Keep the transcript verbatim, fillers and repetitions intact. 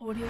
Audio.